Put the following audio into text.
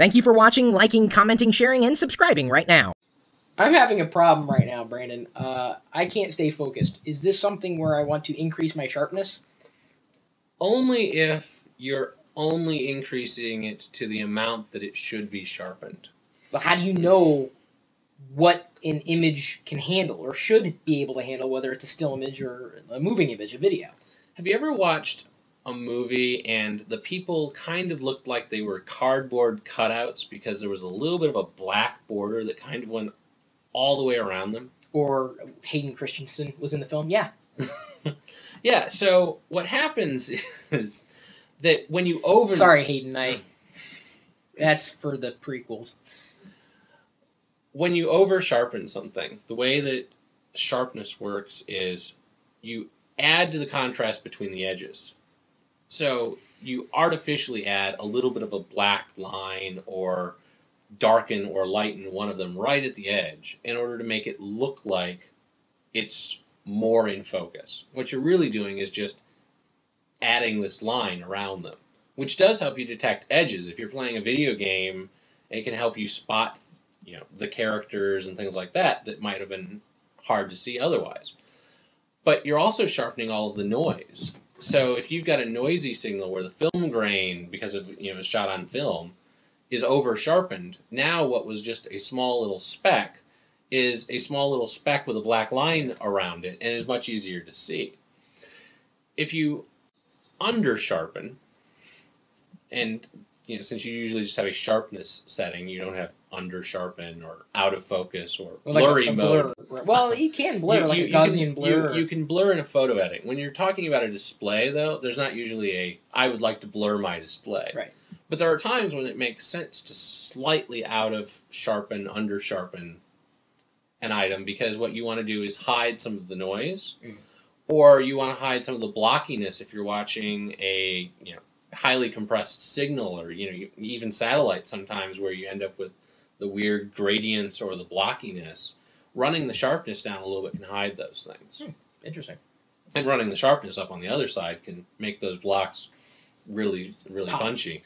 Thank you for watching, liking, commenting, sharing, and subscribing right now. I'm having a problem right now, Brandon. I can't stay focused. Is this something where I want to increase my sharpness? Only if you're only increasing it to the amount that it should be sharpened. But how do you know what an image can handle or should be able to handle, whether it's a still image or a moving image, a video? Have you ever watched a movie and the people kind of looked like they were cardboard cutouts because there was a little bit of a black border that kind of went all the way around them? Or Hayden Christensen was in the film? Yeah. Yeah, so what happens is that when you over... Sorry, Hayden, that's for the prequels. When you over-sharpen something, the way that sharpness works is you add to the contrast between the edges. So you artificially add a little bit of a black line or darken or lighten one of them right at the edge in order to make it look like it's more in focus. What you're really doing is just adding this line around them, which does help you detect edges. If you're playing a video game, it can help you spot things, you know, the characters and things like that that might have been hard to see otherwise. But you're also sharpening all of the noise. So if you've got a noisy signal where the film grain, because of, you know, it was shot on film, is over-sharpened, now what was just a small little speck is a small little speck with a black line around it and is much easier to see. If you under-sharpen, and you know, since you usually just have a sharpness setting, you don't have under sharpen or out of focus or blurry like mode. Blur. Well, you can blur like a Gaussian blur. You can blur in a photo edit. When you're talking about a display, though, there's not usually a, I would like to blur my display. Right. But there are times when it makes sense to slightly out of sharpen, under sharpen an item, because what you want to do is hide some of the noise, or you want to hide some of the blockiness if you're watching a, you know, highly compressed signal, or, you know, even satellite sometimes where you end up with the weird gradients or the blockiness. Running the sharpness down a little bit can hide those things. Hmm, interesting. And running the sharpness up on the other side can make those blocks really, really punchy.